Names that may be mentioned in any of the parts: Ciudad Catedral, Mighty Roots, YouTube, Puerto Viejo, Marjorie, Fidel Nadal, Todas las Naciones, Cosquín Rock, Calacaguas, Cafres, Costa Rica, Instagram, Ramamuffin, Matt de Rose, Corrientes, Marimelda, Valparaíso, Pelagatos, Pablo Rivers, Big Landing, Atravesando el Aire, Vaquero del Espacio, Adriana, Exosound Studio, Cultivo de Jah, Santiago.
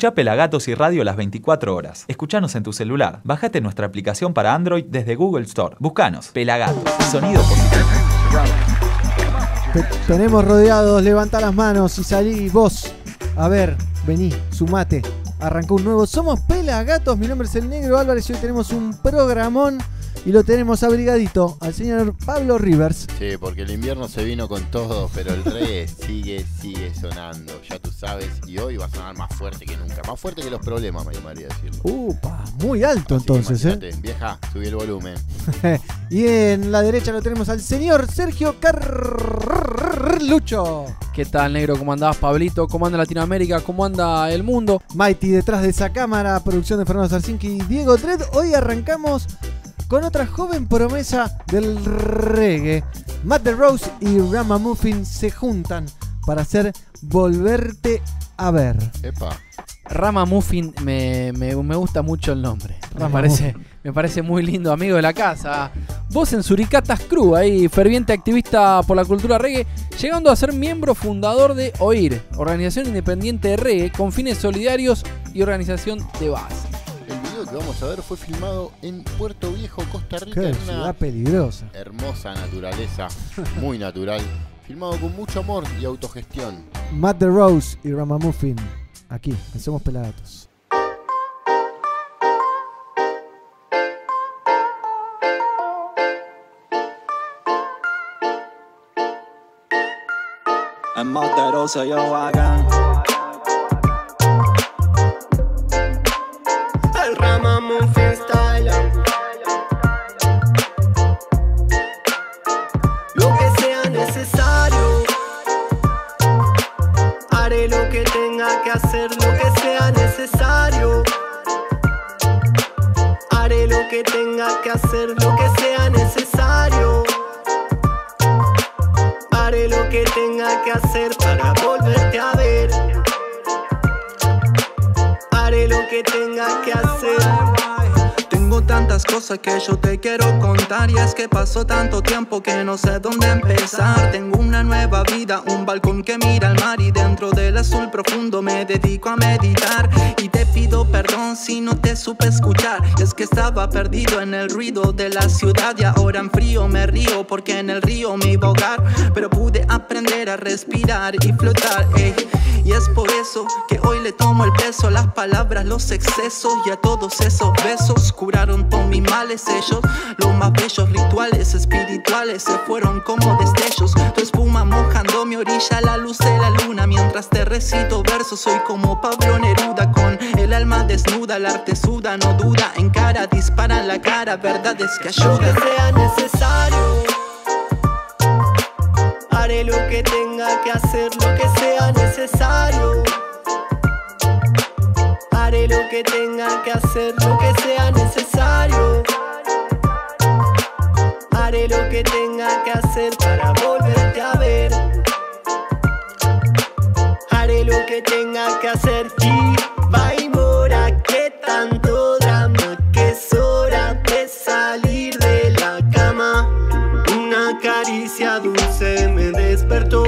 Escuchá Pelagatos y radio las 24 horas. Escuchanos en tu celular. Bájate nuestra aplicación para Android desde Google Store. Buscanos. Pelagatos. Sonido positivo. Tenemos rodeados. Levanta las manos y salí vos. A ver, vení, sumate. Arrancó un nuevo. Somos Pelagatos. Mi nombre es el Negro Álvarez y hoy tenemos un programón. Y lo tenemos abrigadito al señor Pablo Rivers. Sí, porque el invierno se vino con todo, pero el reggae sigue sonando, ya tú sabes. Y hoy va a sonar más fuerte que nunca, más fuerte que los problemas, me llamaría decirlo. Upa, muy alto. Así entonces, vieja, subí el volumen. Y en la derecha lo tenemos al señor Sergio Carrlucho. ¿Qué tal, Negro? ¿Cómo andás, Pablito? ¿Cómo anda Latinoamérica? ¿Cómo anda el mundo? Mighty detrás de esa cámara, producción de Fernando Zarzinqui y Diego Tread. Hoy arrancamos con otra joven promesa del reggae. Matt de Rose y Ramamuffin se juntan para hacer Volverte a Ver. Epa. Ramamuffin me gusta mucho el nombre. Me parece muy lindo, amigo de la casa. Vos en Surikats Crew, ahí ferviente activista por la cultura reggae, llegando a ser miembro fundador de OIR, Organización Independiente de Reggae con fines solidarios y organización de base. Que vamos a ver fue filmado en Puerto Viejo, Costa Rica. Qué ciudad peligrosa. Hermosa naturaleza, muy natural. Filmado con mucho amor y autogestión. Matt de Rose y Ramamuffin, aquí, en Somos Pelagatos. En Matt de Rose yo hagan. Hacer lo que sea necesario. Haré lo que tenga que hacer, lo que sea necesario. Haré lo que tenga que hacer para volverte a ver. Haré lo que tenga que hacer. Tengo tantas cosas que yo te quiero contar, y es que pasó tanto tiempo que no sé dónde empezar. Tengo una nueva vida, un balcón que mira al mar, y dentro del azul profundo me dedico a meditar. Y te pido perdón si no te supe escuchar, es que estaba perdido en el ruido de la ciudad. Y ahora en frío me río porque en el río me iba a ahogar, pero pude aprender a respirar y flotar, ey. Y es por eso que hoy le tomo el peso a las palabras, los excesos, y a todos esos besos. Curaron todos mis males, ellos, los más bellos rituales espirituales se fueron como destellos. Tu espuma mojando mi orilla, la luz de la luna. Mientras te recito versos, soy como Pablo Neruda, con el alma desnuda, el arte suda, no duda. En cara, dispara en la cara, verdades que ayudan. Lo que sea necesario, haré lo que tenga que hacer, lo que sea necesario. Haré lo que tenga que hacer, lo que sea necesario. Haré lo que tenga que hacer para volverte a ver. Haré lo que tenga que hacer y va y mora, que tanto drama, que es hora de salir de la cama. Una caricia dulce me despertó.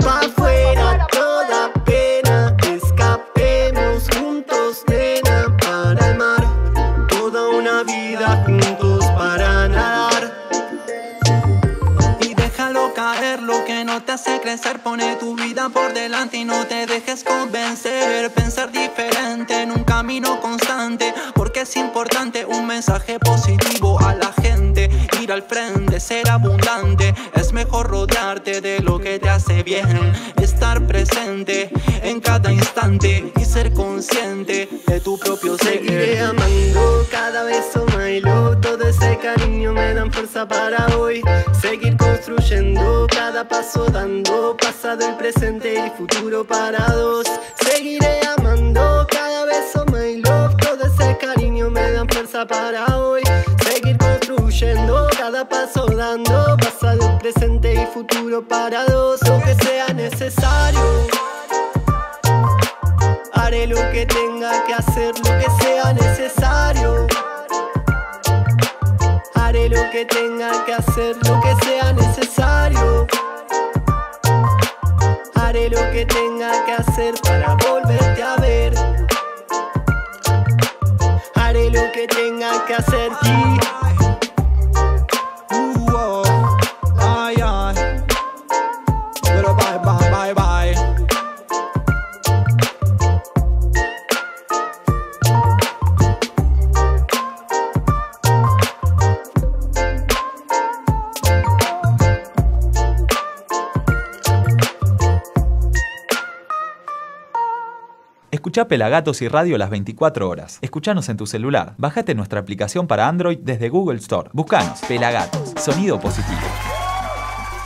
Pa' afuera toda pena, escapemos juntos, nena, para el mar. Toda una vida juntos para nadar. Y déjalo caer lo que no te hace crecer, pone tu vida por delante y no te dejes convencer. Pensar diferente en un camino constante, porque es importante un mensaje positivo a la gente. Ir al frente, ser abundante, es mejor rodearte de lo que te hace bien. Estar presente en cada instante y ser consciente de tu propio ser. Seguiré amando cada beso, my love. Todo ese cariño me dan fuerza para hoy. Seguir construyendo cada paso, dando pasado, el presente y el futuro para dos. Seguiré amando cada beso, my love. Todo ese cariño me dan fuerza para hoy. Seguir construyendo cada paso, dando pasado, presente y futuro para dos. Lo que sea necesario, haré lo que tenga que hacer, lo que sea necesario. Haré lo que tenga que hacer, lo que sea necesario. haré lo que tenga que hacer para volverte a ver. Haré lo que tenga que hacer, pero bye, bye, bye, bye. Escuchá Pelagatos y radio las 24 horas. Escuchanos en tu celular. Bájate nuestra aplicación para Android desde Google Store. Buscanos Pelagatos. Sonido positivo.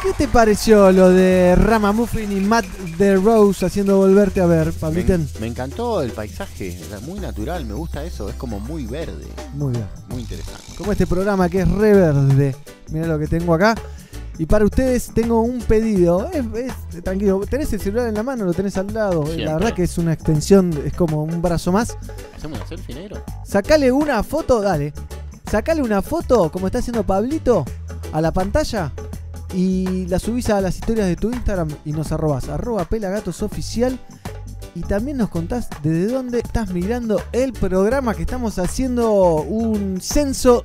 ¿Qué te pareció lo de Ramamuffin y Matt de Rose haciendo volverte a ver, Pabliten? Me encantó el paisaje, era muy natural, me gusta eso, es como muy verde. Muy bien. Muy interesante. Como este programa que es re verde. Mirá lo que tengo acá. Y para ustedes tengo un pedido. Tranquilo, tenés el celular en la mano, lo tenés al lado. Siempre. La verdad que es una extensión, es como un brazo más. ¿Hacemos una selfie, negro? Sacale una foto, dale. Sacale una foto, como está haciendo Pablito, a la pantalla. Y la subís a las historias de tu Instagram y nos arrobás, @pelagatosoficial. Y también nos contás desde dónde estás mirando el programa, que estamos haciendo un censo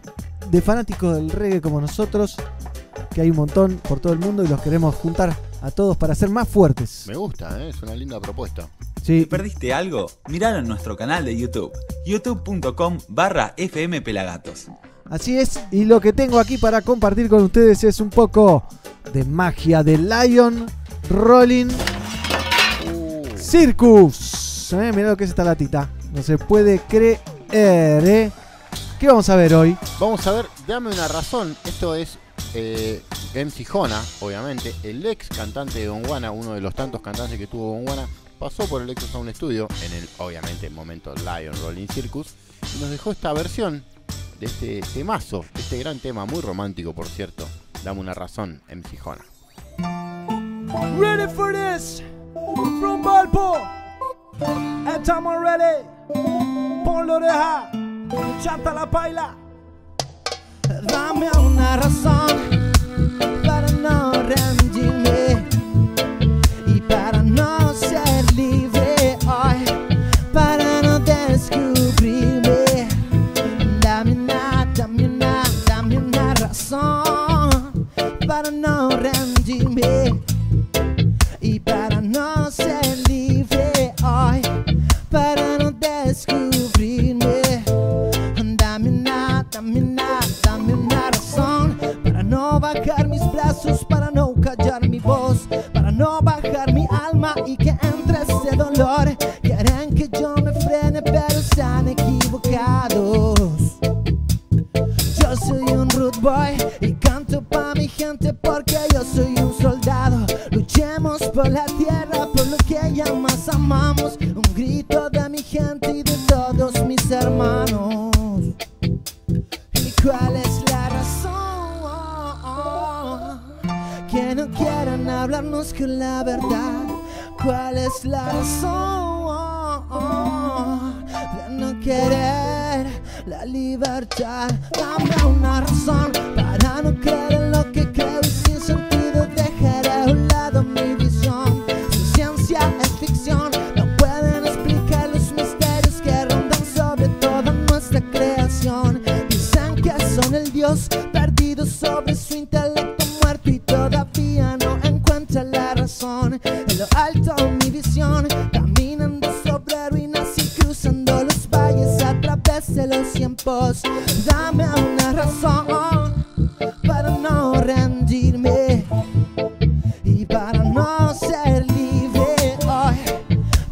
de fanáticos del reggae como nosotros, que hay un montón por todo el mundo y los queremos juntar a todos para ser más fuertes. Me gusta, es una linda propuesta. Sí. ¿Te perdiste algo? Miralo en nuestro canal de YouTube, youtube.com/fmpelagatos. Así es, y lo que tengo aquí para compartir con ustedes es un poco de magia de Lion Rolling Circus. Mirá lo que es esta latita, no se puede creer, ¿Qué vamos a ver hoy? Vamos a ver, dame una razón, esto es MC Jona, obviamente, el ex cantante de Gondwana, uno de los tantos cantantes que tuvo Gondwana, pasó por el Exosound Studio, en el, obviamente, momento Lion Rolling Circus, y nos dejó esta versión de este temazo, este gran tema, muy romántico por cierto. Dame una razón, MC Jona. Ready for this, from Valpo, estamos ready, ponlo deja, chata la paila. Dame una razón para no rendirme y para no ser libre hoy, para no descubrirme. Dame una razón para no rendirme y para no ser libre hoy, para no descubrirme. Dame una razón para no bajar mis brazos, para no callar mi voz, para no bajar mi alma y que entre ese dolor. Quieren que yo me frene, pero están equivocados. Yo soy un rude boy y canto pa' mi gente porque yo soy un soldado. Luchemos por la tierra, por lo que ya más amamos. Un grito de mi gente y de todos mis hermanos. ¿Cuál es la razón que no quieran hablarnos con la verdad? ¿Cuál es la razón de no querer la libertad? Dame una razón para no creer en lo que creo y sin sentido dejaré a un lado mi visión. Su ciencia es ficción, no pueden explicar los misterios que rondan sobre toda nuestra creación. Son el Dios perdido sobre su intelecto muerto y todavía no encuentra la razón. En lo alto mi visión, caminando sobre ruinas y cruzando los valles a través de los tiempos. Dame una razón para no rendirme y para no ser libre hoy,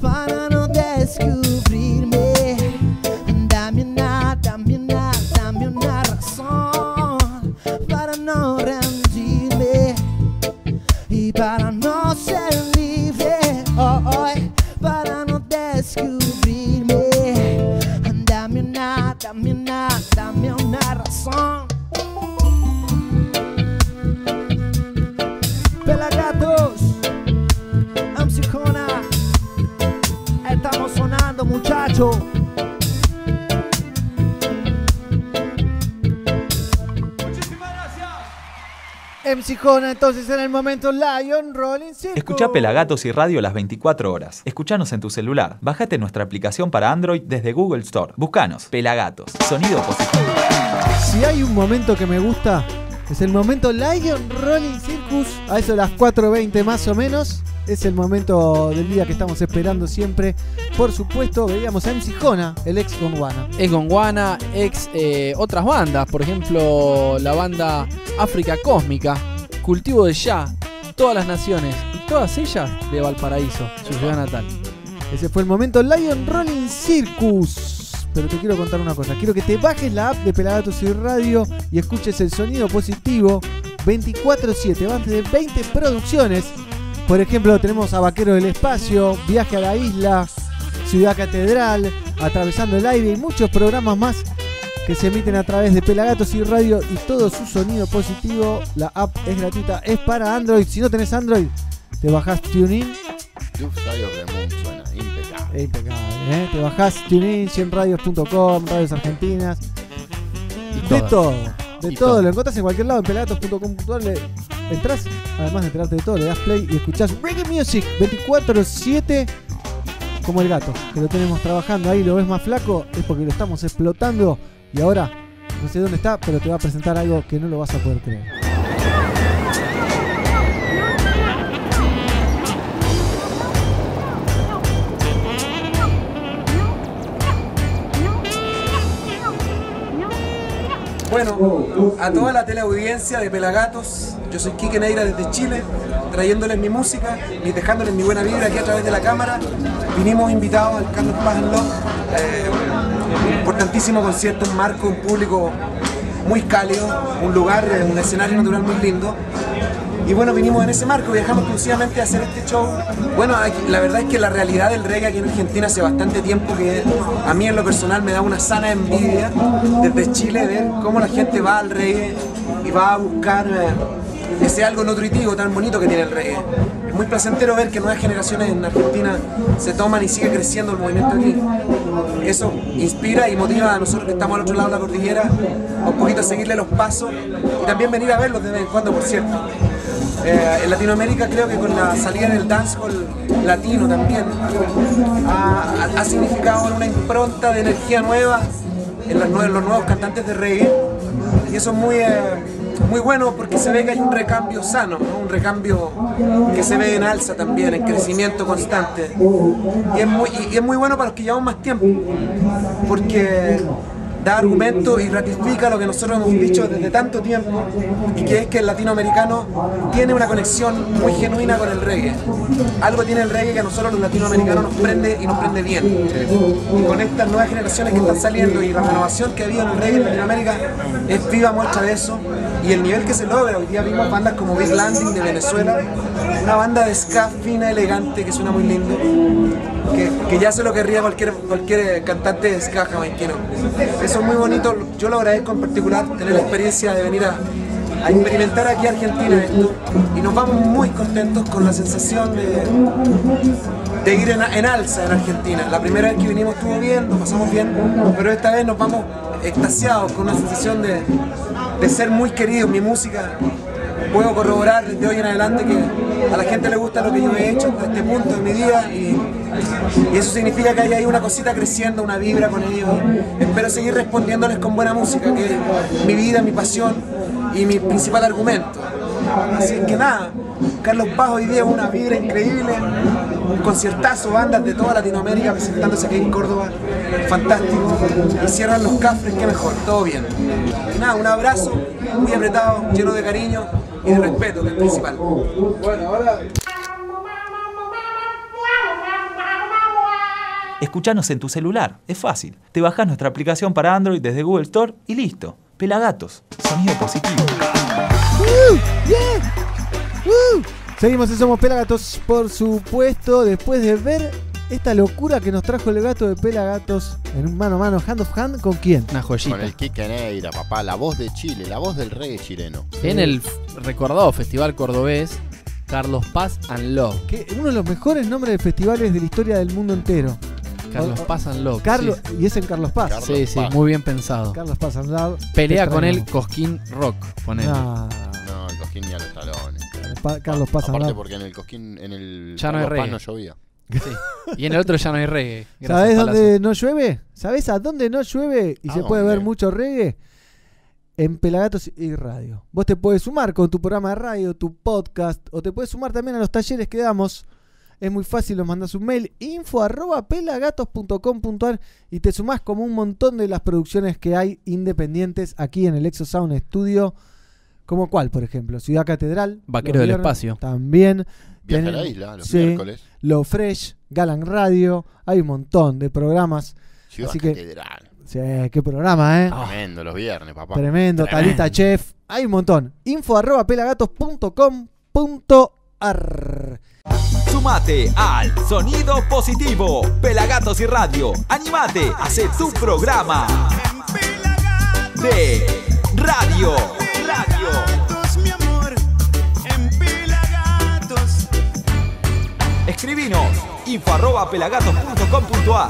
para no descubrirme. Dame una, dame una, dame una razón para no rendirme y para no ser libre hoy, para no descubrirme. Dame una, dame una, dame una razón. Pelagatos, MC Jona, estamos sonando, muchachos. MC Jona, entonces en el momento Lion Rolling Circus. Escucha Pelagatos y radio las 24 horas. Escuchanos en tu celular. Bájate nuestra aplicación para Android desde Google Store. Buscanos Pelagatos. Sonido positivo. Si hay un momento que me gusta, es el momento Lion Rolling Circus. A eso las 4:20 más o menos. Es el momento del día que estamos esperando siempre. Por supuesto, veíamos a MC Jona, el ex Gondwana. Ex Gondwana, ex otras bandas. Por ejemplo, la banda África Cósmica, Cultivo de Ya, Todas las Naciones. Y todas ellas de Valparaíso, su ciudad natal. Ese fue el momento Lion Rolling Circus. Pero te quiero contar una cosa. Quiero que te bajes la app de Pelagatos y Radio y escuches el sonido positivo 24/7. Más de 20 producciones. Por ejemplo, tenemos a Vaquero del Espacio, Viaje a la Isla, Ciudad Catedral, Atravesando el Aire y muchos programas más que se emiten a través de Pelagatos y Radio y todo su sonido positivo. La app es gratuita, es para Android. Si no tenés Android, te bajás TuneIn. Suena impecable. Impecable, ¿eh? Te bajás TuneIn, 100radios.com, Radios Argentinas. Y de todo. De todo. Lo encontrás en cualquier lado, en pelagatos.com.ar. Entrás, además de enterarte de todo, le das play y escuchás reggae music 24/7 como el gato, que lo tenemos trabajando ahí, lo ves más flaco, es porque lo estamos explotando y ahora, no sé dónde está, pero te va a presentar algo que no lo vas a poder creer. Bueno, a toda la teleaudiencia de Pelagatos, yo soy Quique Neira desde Chile, trayéndoles mi música, dejándoles mi buena vibra aquí a través de la cámara. Vinimos invitados al Carlos Paz & Love, importantísimo concierto, un marco, un público muy cálido, un lugar, un escenario natural muy lindo. Y bueno, vinimos en ese marco, viajamos exclusivamente a hacer este show. Bueno, la verdad es que la realidad del reggae aquí en Argentina hace bastante tiempo que a mí en lo personal me da una sana envidia desde Chile ver cómo la gente va al reggae y va a buscar ese algo nutritivo tan bonito que tiene el reggae. Es muy placentero ver que nuevas generaciones en Argentina se toman y sigue creciendo el movimiento aquí. Eso inspira y motiva a nosotros que estamos al otro lado de la cordillera un poquito a seguirle los pasos y también venir a verlos de vez en cuando, por cierto. En Latinoamérica creo que con la salida del dancehall latino también ha significado una impronta de energía nueva en los nuevos cantantes de reggae y eso es muy bueno porque se ve que hay un recambio sano, ¿no? Un recambio que se ve en alza también, en crecimiento constante y es muy bueno para los que llevamos más tiempo porque da argumento y ratifica lo que nosotros hemos dicho desde tanto tiempo y que es que el latinoamericano tiene una conexión muy genuina con el reggae. Algo tiene el reggae que a nosotros los latinoamericanos nos prende y nos prende bien. Y con estas nuevas generaciones que están saliendo y la renovación que ha habido en el reggae en Latinoamérica es viva muestra de eso y el nivel que se logra. Hoy día vimos bandas como Big Landing de Venezuela, una banda de ska fina, elegante, que suena muy lindo, que ya se lo querría cualquier cantante de ska jamaiquino. Eso es muy bonito, yo lo agradezco en particular, tener la experiencia de venir a experimentar aquí a Argentina esto. Y nos vamos muy contentos con la sensación de ir en alza en Argentina. La primera vez que vinimos estuvo bien, nos pasamos bien, pero esta vez nos vamos extasiados con una sensación de ser muy queridos. Mi música, puedo corroborar desde hoy en adelante que a la gente le gusta lo que yo he hecho hasta este punto de mi vida y eso significa que hay ahí una cosita creciendo, una vibra con ellos. Espero seguir respondiéndoles con buena música, que es mi vida, mi pasión y mi principal argumento. Así que nada, Carlos Paz hoy día es una vibra increíble, un conciertazo, bandas de toda Latinoamérica presentándose aquí en Córdoba, fantástico, y cierran los Cafres, qué mejor, todo bien. Y nada, un abrazo muy apretado, lleno de cariño y de respeto, que es principal. Bueno, ahora... Escuchanos en tu celular, es fácil. Te bajás nuestra aplicación para Android desde Google Store y listo. Pelagatos, sonido positivo. Yeah. Seguimos en Somos Pelagatos, por supuesto, después de ver esta locura que nos trajo el gato de Pelagatos en un mano a mano, hand of hand, ¿con quién? Una joyita. Con el Quique Neira, papá, la voz de Chile, la voz del reggae chileno. Sí. En el recordado Festival Cordobés, Carlos Paz & Love. Que uno de los mejores nombres de festivales de la historia del mundo entero. Carlos Paz & Love. Carlos, sí. Y es en Carlos Paz. Carlos sí, Paz. Sí, muy bien pensado. Carlos Paz & Love. Pelea con el Cosquín Rock, ponele. Ah. No, Cosquín ni a los talones. Carlos pasa aparte nada. Porque en el Cosquín, en el ya no, Paz no llovía. Sí. Y en el otro ya no hay reggae. ¿Sabés dónde no llueve? ¿Sabés a dónde no llueve y se puede ver mucho reggae? En Pelagatos y Radio. Vos te podés sumar con tu programa de radio, tu podcast, o te podés sumar también a los talleres que damos. Es muy fácil, nos mandás un mail info@pelagatos.com.ar y te sumás como un montón de las producciones que hay independientes aquí en el Exosound Studio. ¿Como cuál, por ejemplo? Ciudad Catedral. Vaquero del Espacio. También. Viaje a la Isla, los miércoles. Lo Fresh, Galan Radio. Hay un montón de programas. Ciudad Catedral. Sí, qué programa, ¿eh? Tremendo, los viernes, papá. Tremendo, Talita Chef. Hay un montón. info@pelagatos.com.ar. Sumate al sonido positivo. Pelagatos y Radio. Animate, hace tu programa. De radio. Mi amor, en Pelagatos. Escribinos info@pelagatos.com.ar.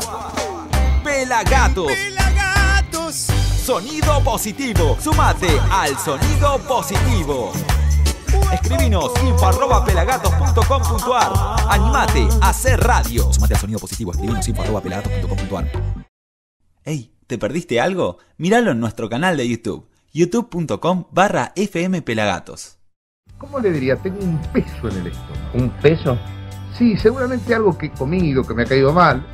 Pelagatos. Sonido positivo. Sumate al sonido positivo. Escribinos info@pelagatos.com.ar. Animate a hacer radio. Sumate al sonido positivo. Escribinos info@pelagatos.com.ar. Ey, ¿te perdiste algo? Míralo en nuestro canal de YouTube. youtube.com/fmpelagatos. ¿Cómo le diría? Tengo un peso en el estómago. ¿Un peso? Sí, seguramente algo que he comido, que me ha caído mal.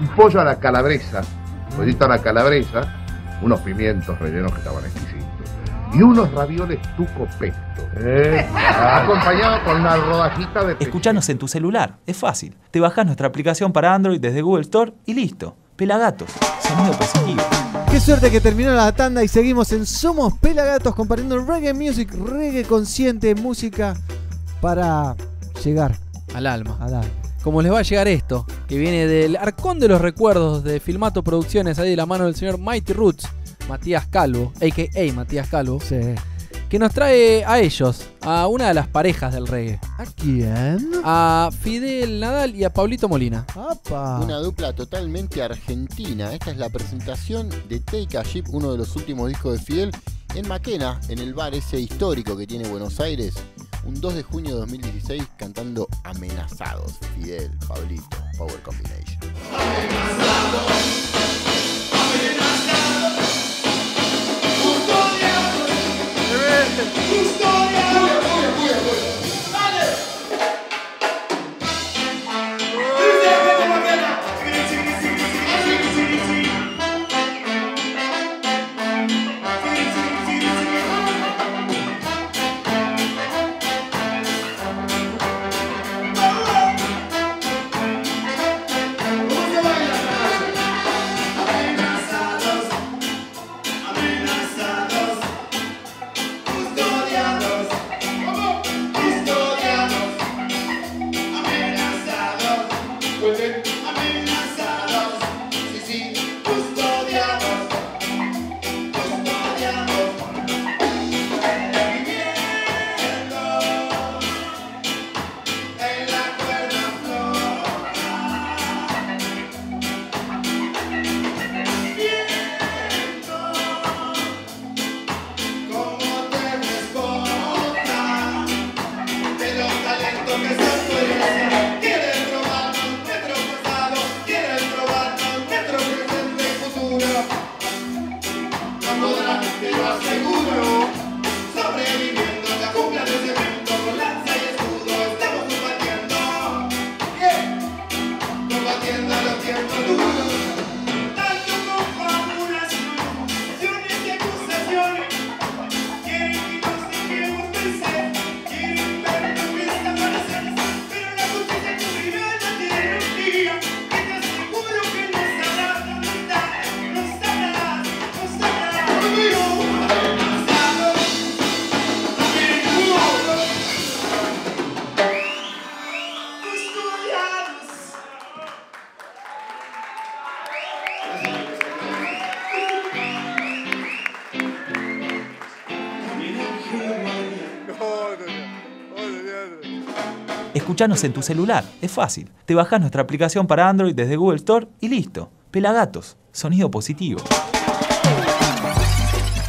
Un pollo a la calabresa, un pollito a la calabresa, unos pimientos rellenos que estaban exquisitos, y unos ravioles tuco pesto, acompañado con una rodajita de... Escuchanos en tu celular, es fácil. Te bajás nuestra aplicación para Android desde Google Store y listo. Pelagatos, sonido positivo. Qué suerte que terminó la tanda y seguimos en Somos Pelagatos compartiendo reggae music, reggae consciente, música para llegar al alma. Como les va a llegar esto, que viene del Arcón de los Recuerdos de Filmato Producciones, ahí de la mano del señor Mighty Roots, Matías Calvo, a.k.a. Matías Calvo, sí, que nos trae a ellos, a una de las parejas del reggae. ¿A quién? A Fidel Nadal y a Pablito Molina. ¡Apa! Una dupla totalmente argentina. Esta es la presentación de Take a Ship, uno de los últimos discos de Fidel, en Maquena, en el bar ese histórico que tiene Buenos Aires, un 2 de junio de 2016, cantando Amenazados. Fidel, Pablito, Power Combination. Amenazados, amenazados. ¡Historia! ¡Dale! Escuchanos en tu celular, es fácil. Te bajás nuestra aplicación para Android desde Google Store y listo. Pelagatos, sonido positivo.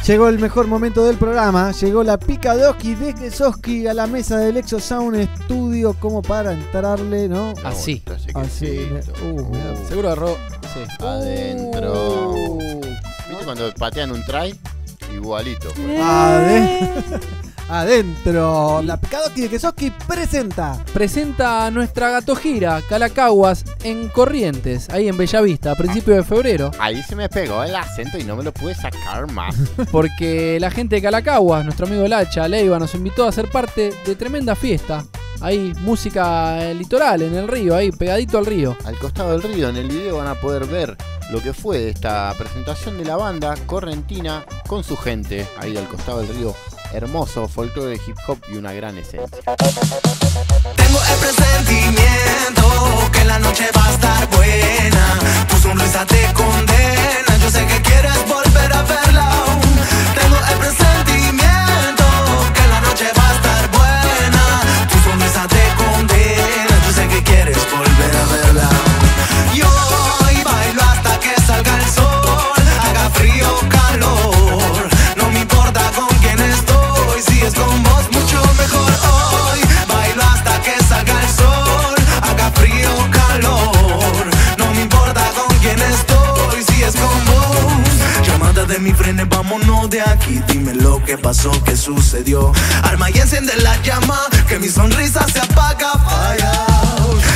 Llegó el mejor momento del programa, llegó la pica de Oski desde Soski a la mesa del Exosound Studio como para entrarle, ¿no? Así. Así. Seguro agarró. Sí. Adentro. ¿Viste cuando patean un try? Igualito. Pues. Adentro. La pica de Oski de Quesoski presenta nuestra gatojira Calacaguas en Corrientes, ahí en Bellavista, a principios de febrero. Ahí se me pegó el acento y no me lo pude sacar más. Porque la gente de Calacaguas, nuestro amigo Lacha, Leiva, nos invitó a ser parte de tremenda fiesta. Ahí, música litoral, en el río, ahí, pegadito al río. Al costado del río, en el video van a poder ver lo que fue esta presentación de la banda correntina con su gente. Ahí al costado del río, hermoso, folclore de hip hop y una gran esencia. Tengo el presentimiento que la noche va a estar buena. Tu sonrisa te condena, yo sé que quieres volver a verla. Tengo el presentimiento que la noche va a estar buena. Tu sonrisa te condena, yo sé que quieres volver a verla. Yo hoy bailo hasta que salga el sol, haga frío o calor. No me importa con quién estoy. Si es con vos mucho mejor hoy, bailo hasta que salga el sol, haga frío o calor. No me importa con quién estoy, si es con vos. Llamada de mi frente, vámonos de aquí. Dime lo que pasó, qué sucedió. Arma y enciende la llama, que mi sonrisa se apaga, falla.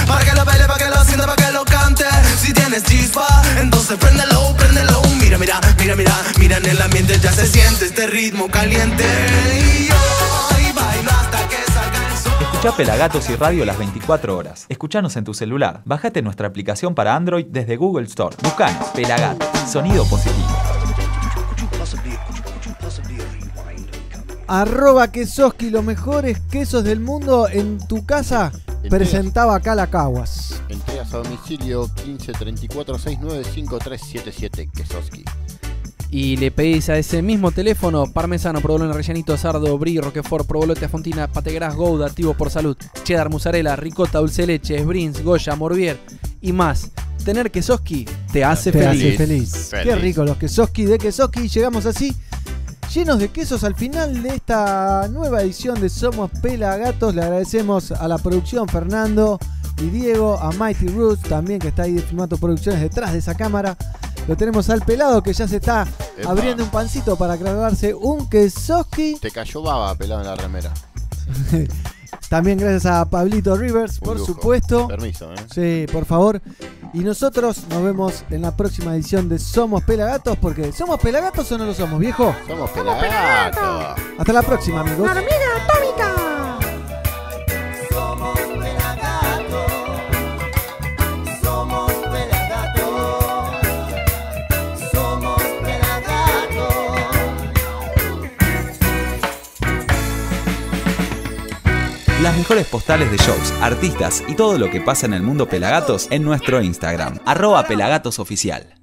Para que lo baile, para que lo sienta, para que lo cante. Si tienes chispa, entonces préndelo, préndelo. Mira, mira, mira, mira, mira en el ambiente, ya se siente este ritmo caliente. Escucha Pelagatos y Radio las 24 horas. Escuchanos en tu celular. Bájate nuestra aplicación para Android desde Google Store. Buscanos Pelagatos. Sonido positivo. Arroba Quesoski, los mejores quesos del mundo en tu casa. Presentaba Calacaguas. Entregas a domicilio 15 34 69 5377. Quesoski. Y le pedís a ese mismo teléfono parmesano, provolone, rellanito, sardo, brie, roquefort, provolone, afontina, pategras, gouda, tibo por salud, cheddar, mozzarella, ricota, dulce leche, brins, goya, morbier y más. Tener Quesoski te hace feliz. Qué rico los Quesoski de Quesoski. Llegamos así, llenos de quesos, al final de esta nueva edición de Somos Pelagatos. Le agradecemos a la producción Fernando y Diego, a Mighty Roots también, que está ahí de Filmato Producciones detrás de esa cámara. Lo tenemos al pelado que ya se está abriendo un pancito para grabarse un quesoski. Te cayó baba, pelado, en la remera. También gracias a Pablito Rivers, por supuesto. Permiso, ¿eh? Sí, por favor. Y nosotros nos vemos en la próxima edición de Somos Pelagatos, porque ¿somos pelagatos o no lo somos, viejo? Somos pelagatos. Hasta la próxima, amigos. ¡Una hormiga atómica! Las mejores postales de shows, artistas y todo lo que pasa en el mundo Pelagatos en nuestro Instagram, @PelagatosOficial.